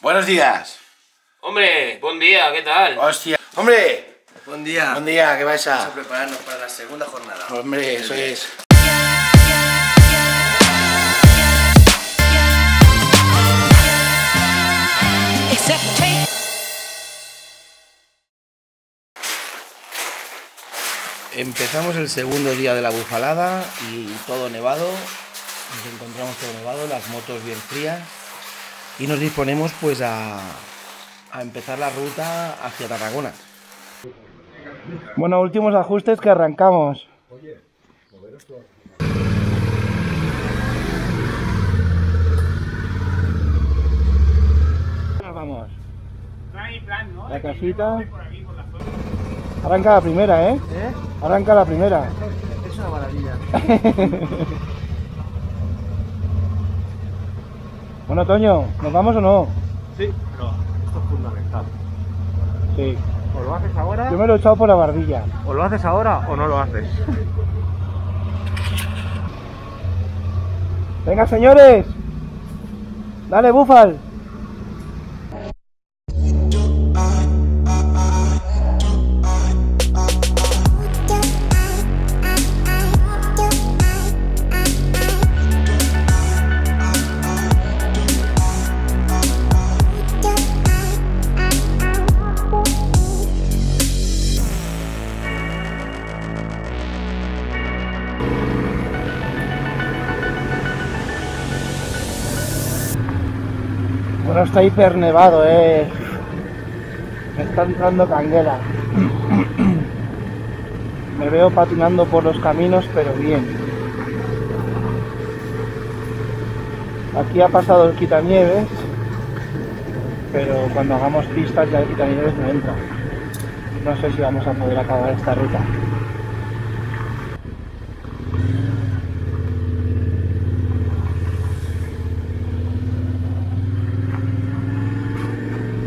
Buenos días. Hombre, buen día, ¿qué tal? Hostia. Hombre. Buen día. Buen día, ¿qué vais a...? Vamos a prepararnos para la segunda jornada. Hombre, eso es. Empezamos el segundo día de la bufalada y todo nevado. Nos encontramos todo nevado, las motos bien frías y nos disponemos pues a empezar la ruta hacia Tarragona. Bueno, últimos ajustes que arrancamos. Oye, moveros tú. Nos vamos. La casita. Arranca la primera, ¿eh? Arranca la primera. Es una maravilla. Bueno, Toño, ¿nos vamos o no? Sí, pero esto es fundamental. Sí. O lo haces ahora... Yo me lo he echado por la barbilla. O lo haces ahora o no lo haces. ¡Venga, señores! ¡Dale, búfal! Bueno, está hipernevado, Me está entrando canguela. Me veo patinando por los caminos, pero bien. Aquí ha pasado el quitanieves, pero cuando hagamos pistas ya el quitanieves no entra. No sé si vamos a poder acabar esta ruta.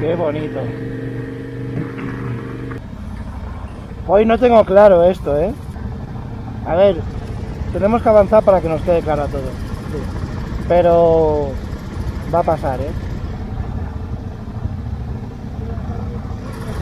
Qué bonito. Hoy no tengo claro esto, ¿eh? A ver, tenemos que avanzar para que nos quede claro a todos. Sí. Pero va a pasar, ¿eh?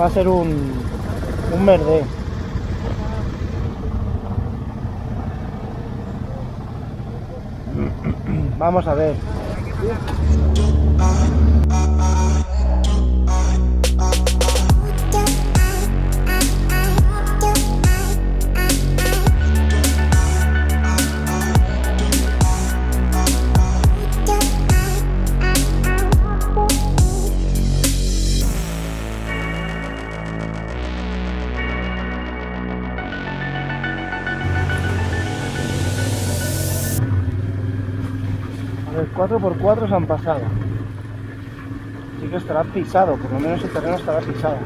Va a ser un merdé. Vamos a ver. Los 4x4 se han pasado. Sí que estará pisado, por lo menos el terreno estará pisado.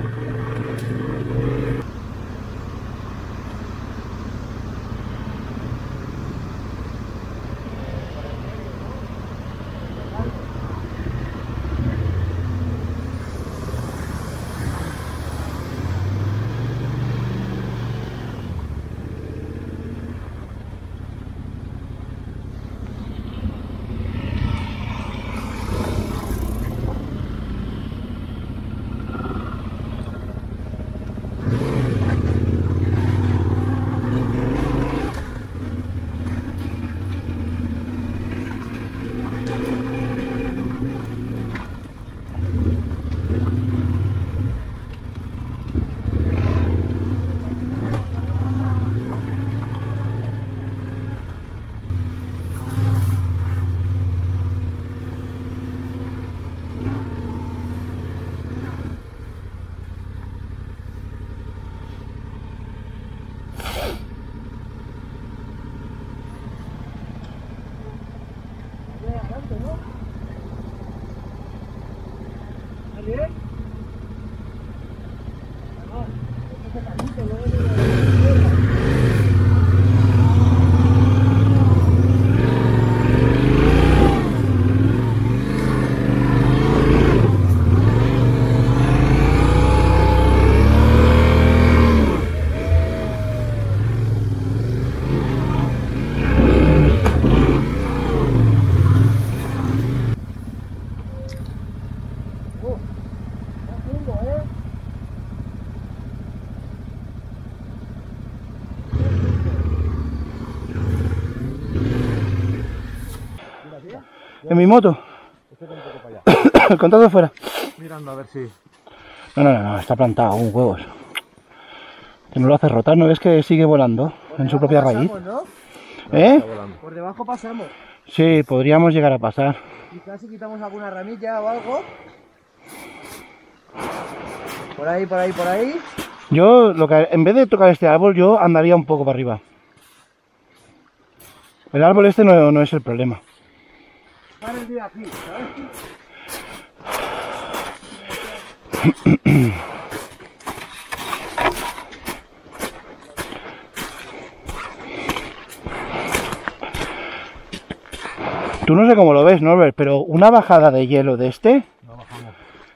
en mi moto. El contacto fuera. Mirando a ver si... No, está plantado un huevo. Que no lo hace rotar, ¿no ves que sigue volando en su propia raíz? ¿No? ¿Eh? Por debajo pasamos. Sí, podríamos llegar a pasar. Y casi quitamos alguna ramilla o algo. Por ahí. Yo, en vez de tocar este árbol, yo andaría un poco para arriba. El árbol este no es el problema. Aquí, ¿sabes? Tú no sé cómo lo ves, Norbert, pero una bajada de hielo de este... No bajamos.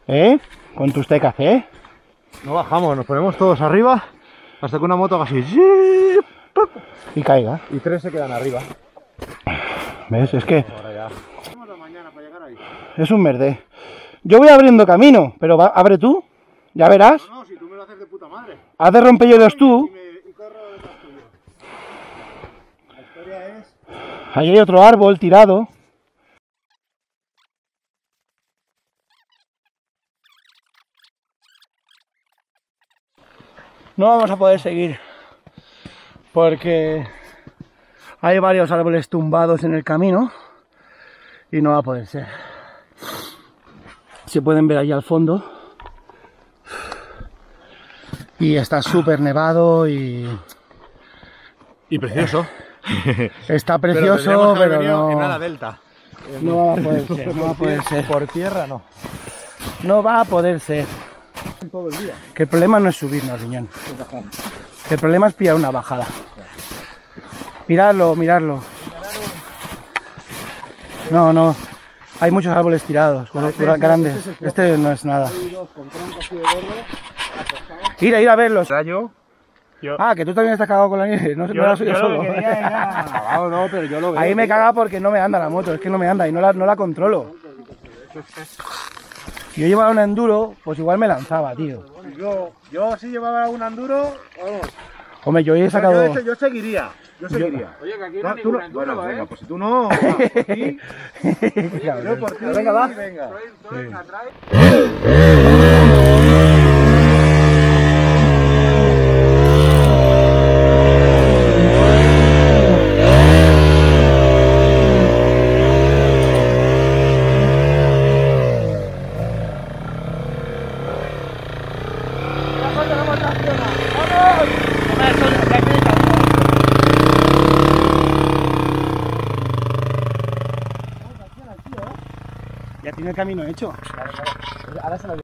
¿Eh? Con tus té café. No bajamos, nos ponemos todos arriba hasta que una moto haga así... Y caiga. Y tres se quedan arriba. ¿Ves? Es que... Es un merde. Yo voy abriendo camino, pero abre tú, ya verás. No, si tú me lo haces de puta madre. Haz de rompehielos tú. Y corro detrás tuyo. La historia es... Ahí hay otro árbol tirado. No vamos a poder seguir porque hay varios árboles tumbados en el camino y no va a poder ser. Se pueden ver ahí al fondo y está súper nevado y precioso. Está precioso, pero no en ala delta. No va a poder ser, no va a poder ser. Por tierra no. No va a poder ser. Todo el día. Que el problema no es subirnos, riñón. El problema es pillar una bajada. Miradlo. No. Hay muchos árboles tirados, grandes. Este no es nada. Ir a verlos. Que tú también estás cagado con la nieve. No la soy yo solo. Ahí me caga porque no me anda la moto. Es que no me anda y no la controlo. Si yo llevaba un enduro, pues igual me lanzaba, tío. Yo sí llevaba un enduro. Hombre, yo he sacado... Yo seguiría. Yo seguiría. Oye, que aquí no hay ningún enduro, ¿eh? Venga, pues si tú no... Yo por ti. Venga, va. Venga, trae. El camino hecho. Ahora se lo...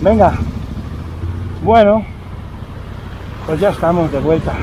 Venga. Bueno, pues ya estamos de vuelta.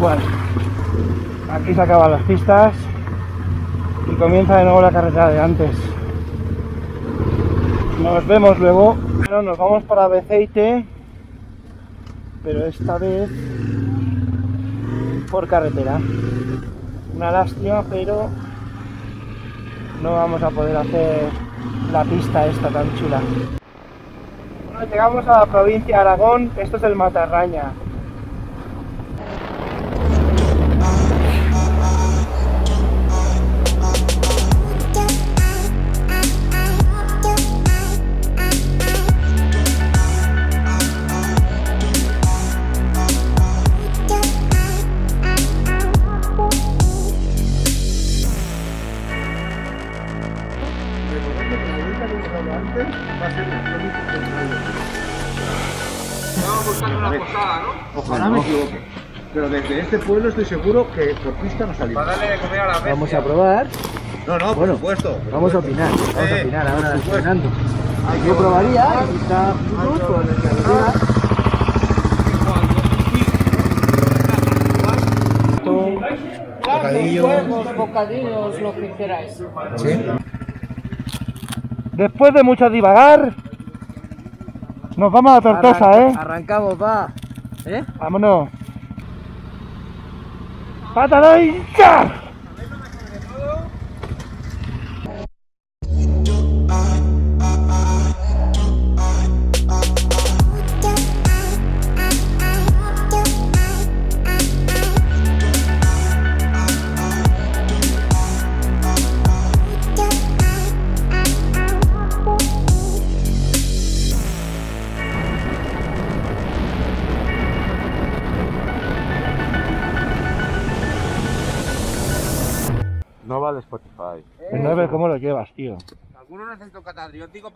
Bueno, aquí se acaban las pistas y comienza de nuevo la carretera de antes. Nos vemos luego. Bueno, nos vamos para Beceite, pero esta vez por carretera. Una lástima, pero no vamos a poder hacer la pista esta tan chula. Bueno, llegamos a la provincia de Aragón. Esto es el Matarraña. Ojalá me equivoque, pero desde este pueblo estoy seguro que por pista no salimos. Vamos a probar. Por supuesto. Vamos a opinar, ahora opinando. Yo probaría, quizá por el carretera. bocadillo. Huevos, bocadillos, lo que queráis. ¿Sí? Después de mucho divagar, nos vamos a la Tortosa, Arrancamos, va. Vámonos. ¡Pata de hincha! Spotify. No, ¿cómo lo llevas, tío?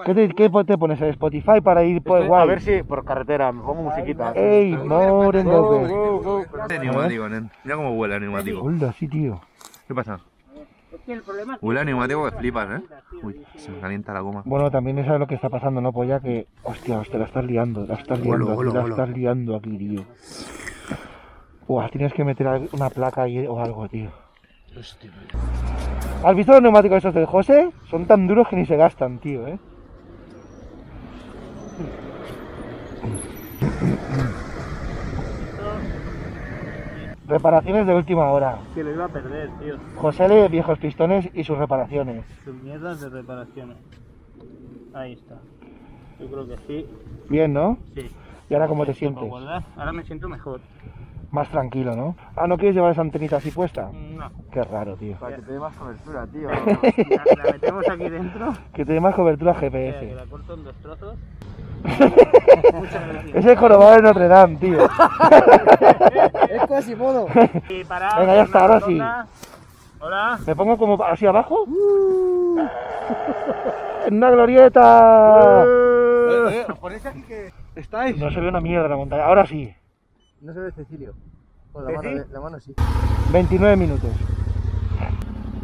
¿Qué te pones en Spotify para ir por guay? A ver si por carretera, me pongo musiquita. ¡Ey! ¡Moren dos veces! Neumático, nen. Mira cómo huele el neumático. ¡Hola, sí, tío! ¿Qué pasa? Huele el neumático que flipas, Uy, se me calienta la goma. Bueno, también eso es lo que está pasando, ¿no, polla? Que, hostia, hostia, la estás liando, la estás liando aquí, tío. Uah, tienes que meter una placa ahí o algo, tío. Hostia, ¿has visto los neumáticos esos del José? Son tan duros que ni se gastan, tío, Reparaciones de última hora. Que lo iba a perder, tío. José de viejos pistones y sus reparaciones. Sus mierdas de reparaciones. Ahí está. Yo creo que sí. Bien, ¿no? Sí. ¿Y ahora cómo te sientes? Ahora me siento mejor. Más tranquilo, ¿no? Ah, ¿no quieres llevar esa antenita así puesta? No. Qué raro, tío. Para que te dé más cobertura, tío. ¿La metemos aquí dentro? Que te dé más cobertura GPS. Que la corto en dos trozos. Muchas gracias. Es el jorobado de Notre Dame, tío. Es casi modo. Y para venga, ya está, ahora sí. Hola. ¿Me pongo como así abajo? ¡En una glorieta! ¿Os ponéis aquí que estáis? No se ve una mierda la montaña, ahora sí. No se ve Cecilio. Con la, ¿sí? La mano sí. 29 minutos.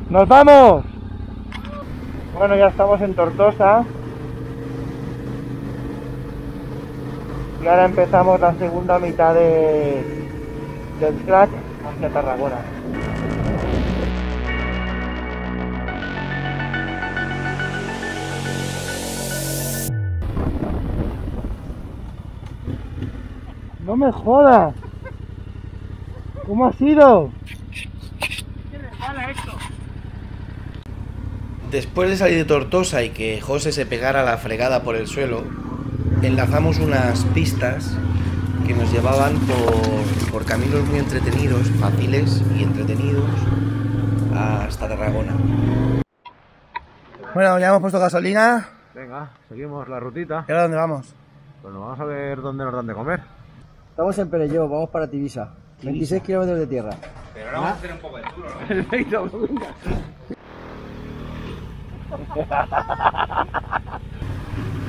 ¡Nos vamos! Bueno, ya estamos en Tortosa. Y ahora empezamos la segunda mitad del track hacia Tarragona. ¡No me jodas! ¿Cómo ha sido? ¡Qué resbala esto! Después de salir de Tortosa y que José se pegara la fregada por el suelo, enlazamos unas pistas que nos llevaban por caminos muy entretenidos, fáciles y entretenidos, hasta Tarragona. Bueno, ya hemos puesto gasolina. Venga, seguimos la rutita. ¿Y ahora dónde vamos? Bueno, vamos a ver dónde nos dan de comer. Estamos en Perelló, vamos para Tivisa, 26 kilómetros de tierra. Pero ahora vamos a hacer un poco de duro, ¿no? Perfecto, venga.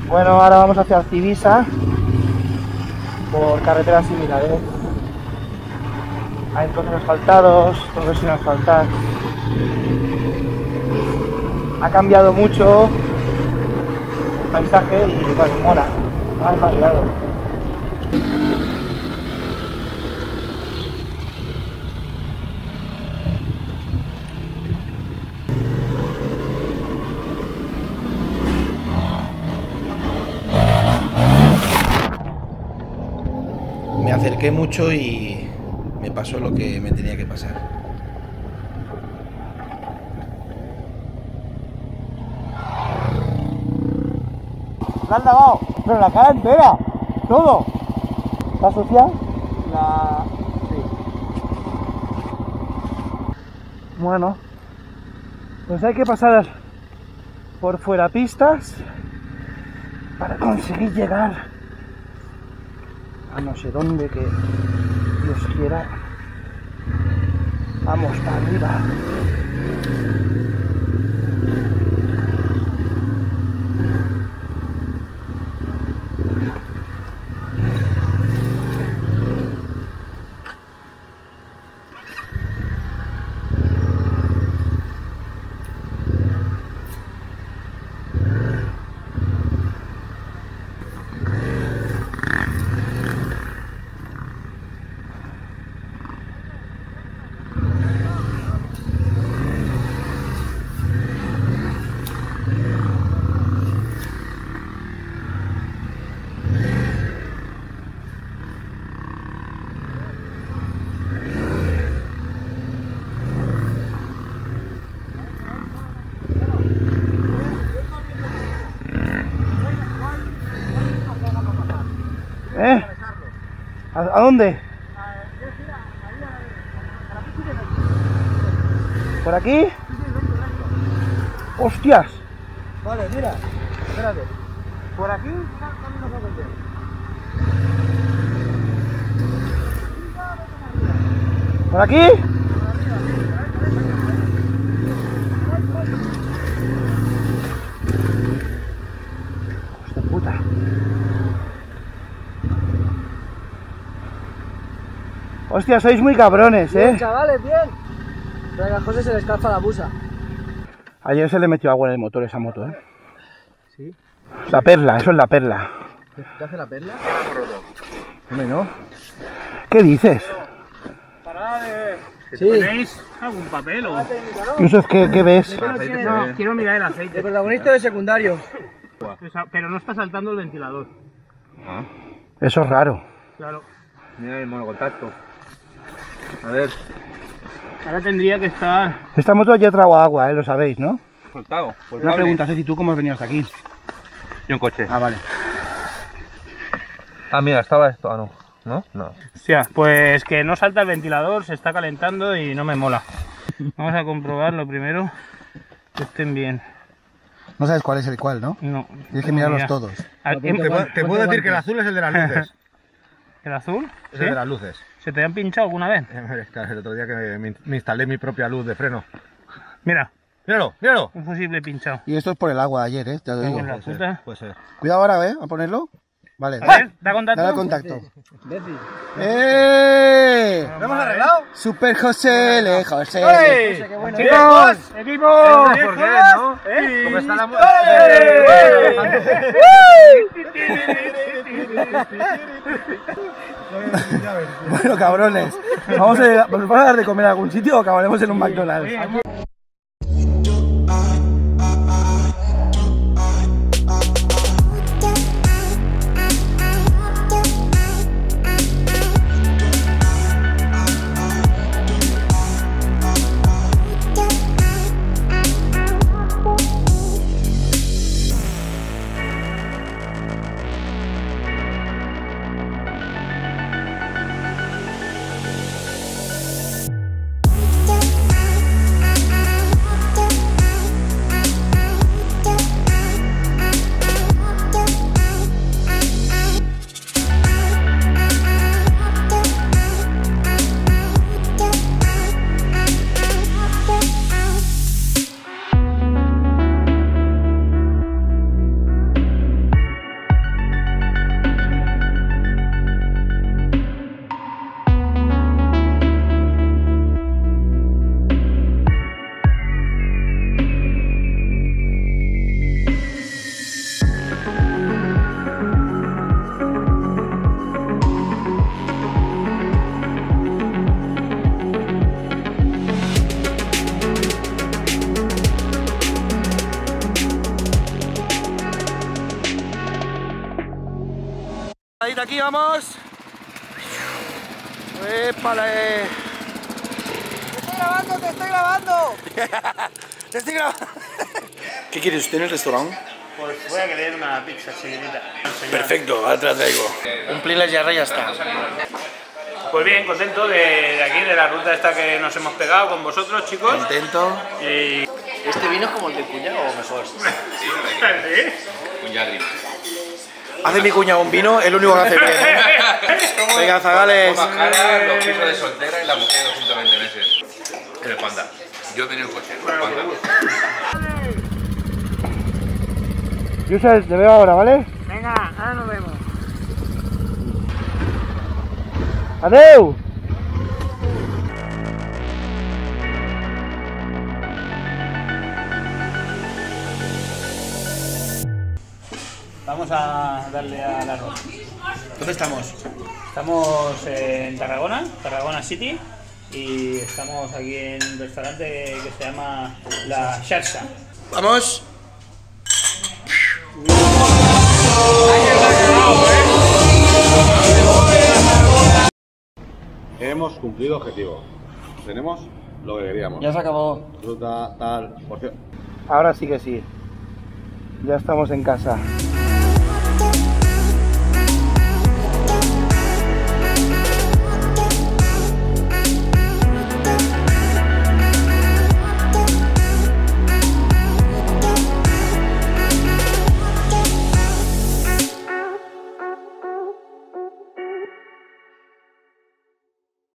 Bueno, ahora vamos hacia Tivisa por carreteras similares. Hay trozos asfaltados, trozos sin asfaltar. Ha cambiado mucho el paisaje y bueno, mola. Ha cambiado. Me acerqué mucho y me pasó lo que me tenía que pasar. La han lavado, pero la cara entera, todo. ¿Está sucia? Sí. Bueno, pues hay que pasar por fuera pistas para conseguir llegar a no sé dónde que Dios quiera. Vamos para arriba. ¿Eh? ¿A dónde? ¿Por aquí? ¡Hostias! Vale, mira, espérate. Por aquí, camino a vender. ¿Por aquí? ¡Hostia puta! ¡Hostia, sois muy cabrones, bien, eh! ¡Chavales, bien! Pero a José se le escapa la busa. Ayer se le metió agua en el motor esa moto, ¿eh? Sí. La perla, eso es la perla. ¿Qué hace la perla? Hombre, ¿no? ¿Qué dices? Parada de... ¿Sí? ¿Tenéis algún papel o...? Yusuf, ¿qué ves? No, quiero mirar el aceite. El protagonista es secundario. Pero no está saltando el ventilador. ¿Ah? Eso es raro. Claro. Mira el monocontacto. A ver... Ahora tendría que estar... Esta moto ya trago agua, lo sabéis, ¿no? Soltado. Una pregunta, Ceci, ¿tú cómo has venido hasta aquí? Yo en coche. Ah, vale. Ah, mira, estaba esto... Ah, no. ¿No? No. Hostia, pues que no salta el ventilador, se está calentando y no me mola. Vamos a comprobarlo primero, que estén bien. No sabes cuál es el cual, ¿no? No. Tienes que mirarlos todos. Te puedo decir que el azul es el de las luces. ¿El azul? Es el de las luces. ¿Se te han pinchado alguna vez? Claro, el otro día que me instalé mi propia luz de freno. Mira. Míralo, míralo. Un fusible pinchado. Y esto es por el agua de ayer, ¿eh? Te lo digo. Puede ser. Cuidado ahora, ¿eh? A ponerlo. Vale. A ver, da contacto. Da contacto. Decis. ¿Lo hemos arreglado? Super José L. José L. ¡Qué bueno! ¡Equipos! ¡Equipos! ¿Por qué, no? ¿Cómo está la moto? Bueno, cabrones, ¿vamos a dar de comer a algún sitio o acabaremos en un McDonald's? Aquí vamos. ¡Épale! ¡Te estoy grabando! ¡Te estoy grabando! ¿Qué quiere usted en el restaurante? Pues voy a querer una pizza chiquitita. Perfecto, ahora te la traigo. Cumplir la yarda y ya está. Pues bien, contento de aquí, de la ruta esta que nos hemos pegado con vosotros, chicos. Contento. Y... ¿Este vino es como el de cuñado o mejor? ¿Sí? Cuñado. Hace mi cuñado un vino, el único que hace bien. Venga, zagales. Los pisos de soltera y la mujer de 220 meses. El Panda. Yo tenía un coche, el Panda. Yusuf, te veo ahora, ¿vale? Venga, ahora nos vemos. ¡Adeu! Vamos a darle a la ruta. ¿Dónde estamos? Estamos en Tarragona, Tarragona City, y estamos aquí en un restaurante que se llama La Xarxa. ¡Vamos! Hemos cumplido objetivo. Tenemos lo que queríamos. Ya se acabó. Ruta, tal, porción. Ahora sí que sí. Ya estamos en casa.